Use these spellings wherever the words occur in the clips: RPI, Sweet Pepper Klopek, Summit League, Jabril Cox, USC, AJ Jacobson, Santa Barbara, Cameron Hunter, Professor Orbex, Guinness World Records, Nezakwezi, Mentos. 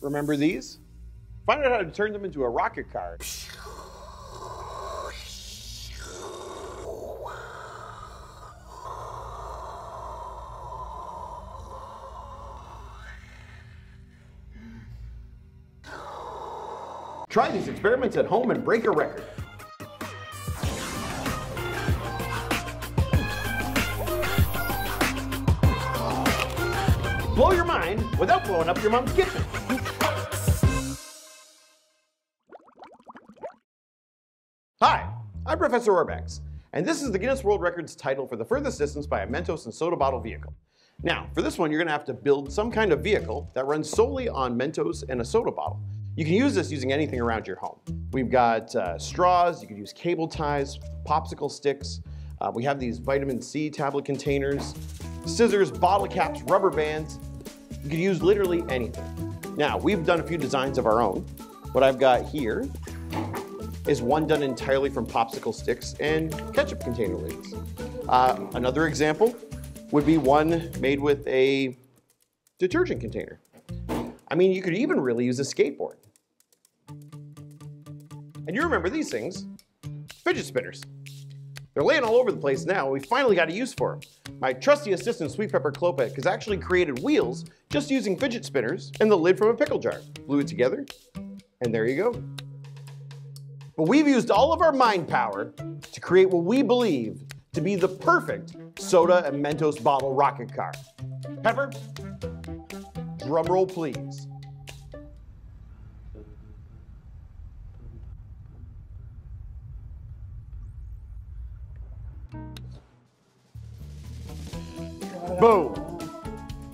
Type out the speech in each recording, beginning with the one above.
Remember these? Find out how to turn them into a rocket car. Try these experiments at home and break a record. Blow your mind without blowing up your mom's kitchen. Hi, I'm Professor Orbex, and this is the Guinness World Records title for the furthest distance by a Mentos and soda bottle vehicle. Now, for this one, you're gonna have to build some kind of vehicle that runs solely on Mentos and a soda bottle. You can use this using anything around your home. We've got straws, you can use cable ties, popsicle sticks, we have these vitamin C tablet containers, scissors, bottle caps, rubber bands. You can use literally anything. Now, we've done a few designs of our own. What I've got here is one done entirely from popsicle sticks and ketchup container lids. Another example would be one made with a detergent container. I mean, you could even really use a skateboard. And you remember these things, fidget spinners. They're laying all over the place now, and we finally got a use for them. My trusty assistant, Sweet Pepper Klopek, has actually created wheels just using fidget spinners and the lid from a pickle jar. Glue it together, and there you go. But we've used all of our mind power to create what we believe to be the perfect soda and Mentos bottle rocket car. Pepper, drum roll, please. Boom!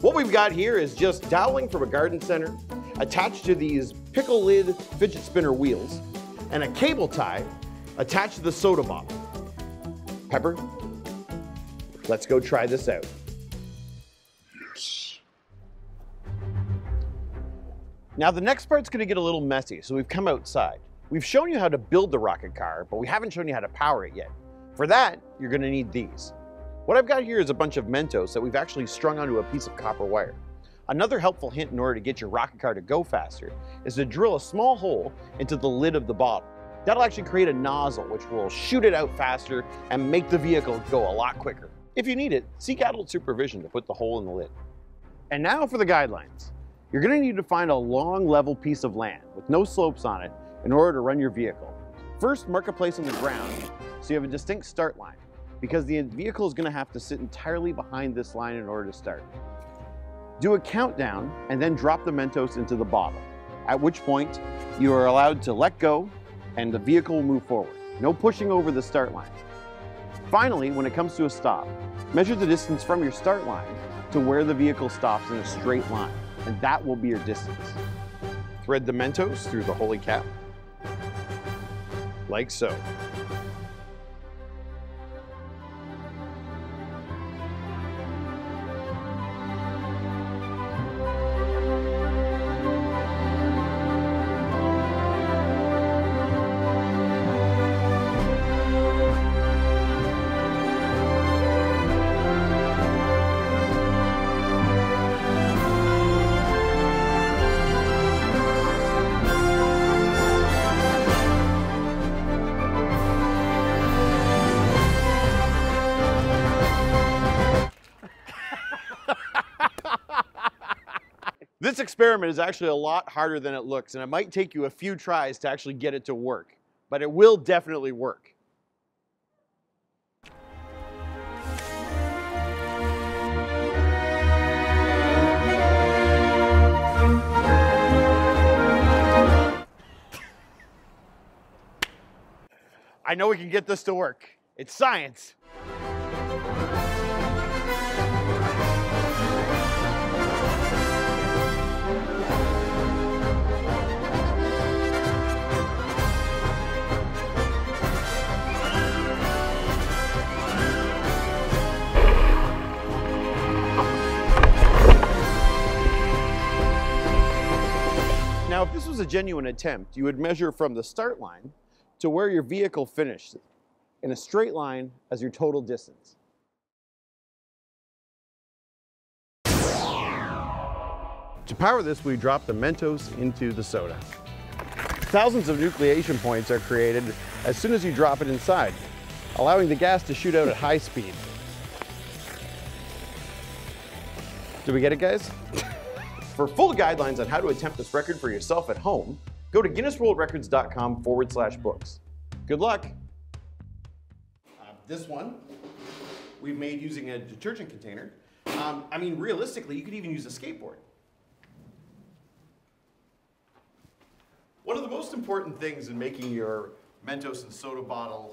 What we've got here is just doweling from a garden center, attached to these pickle lid fidget spinner wheels, and a cable tie attached to the soda bottle. Pepper, let's go try this out. Yes. Now the next part's gonna get a little messy, so we've come outside. We've shown you how to build the rocket car, but we haven't shown you how to power it yet. For that, you're gonna need these. What I've got here is a bunch of Mentos that we've actually strung onto a piece of copper wire. Another helpful hint in order to get your rocket car to go faster is to drill a small hole into the lid of the bottle. That'll actually create a nozzle which will shoot it out faster and make the vehicle go a lot quicker. If you need it, seek adult supervision to put the hole in the lid. And now for the guidelines. You're gonna need to find a long level piece of land with no slopes on it in order to run your vehicle. First, mark a place on the ground so you have a distinct start line, because the vehicle is going to have to sit entirely behind this line in order to start. Do a countdown and then drop the Mentos into the bottle, at which point you are allowed to let go and the vehicle will move forward. No pushing over the start line. Finally, when it comes to a stop, measure the distance from your start line to where the vehicle stops in a straight line, and that will be your distance. Thread the Mentos through the holy cap, like so. This experiment is actually a lot harder than it looks, and it might take you a few tries to actually get it to work, but it will definitely work. I know we can get this to work. It's science. Now, if this was a genuine attempt, you would measure from the start line to where your vehicle finished in a straight line as your total distance. To power this, we drop the Mentos into the soda. Thousands of nucleation points are created as soon as you drop it inside, allowing the gas to shoot out at high speed. Did we get it, guys? For full guidelines on how to attempt this record for yourself at home, go to guinnessworldrecords.com/books. Good luck. This one we've made using a detergent container. I mean, realistically, you could even use a skateboard. One of the most important things in making your Mentos and soda bottle